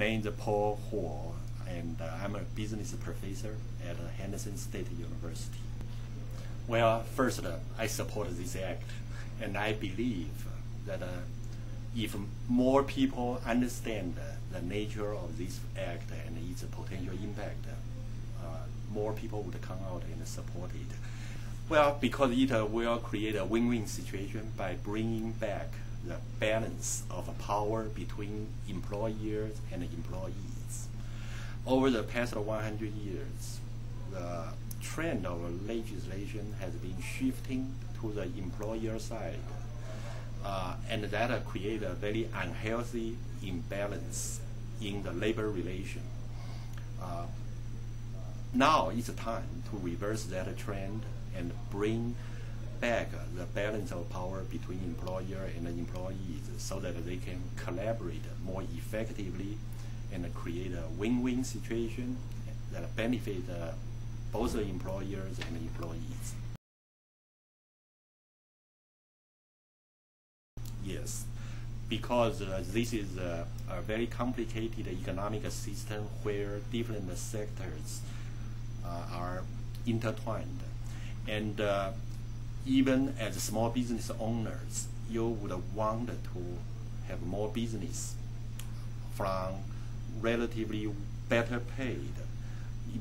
My name is Paul Huo, and I'm a business professor at Henderson State University. Well, first, I support this act, and I believe that if more people understand the nature of this act and its potential impact, more people would come out and support it. Well, because it will create a win-win situation by bringing back the balance of power between employers and employees. Over the past 100 years, the trend of legislation has been shifting to the employer side, and that creates a very unhealthy imbalance in the labor relation. Now it's time to reverse that trend and bring back the balance of power between employer and employees so that they can collaborate more effectively and create a win-win situation that benefits both the employers and employees. Yes, because this is a very complicated economic system where different sectors are intertwined. And even as small business owners, you would want to have more business from relatively better paid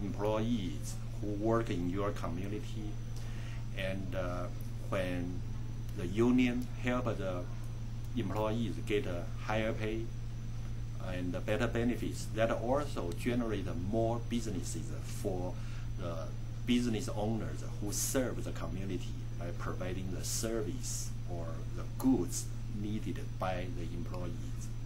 employees who work in your community. And when the union helps the employees get a higher pay and better benefits, that also generates more businesses for the business owners who serve the community by providing the service or the goods needed by the employees.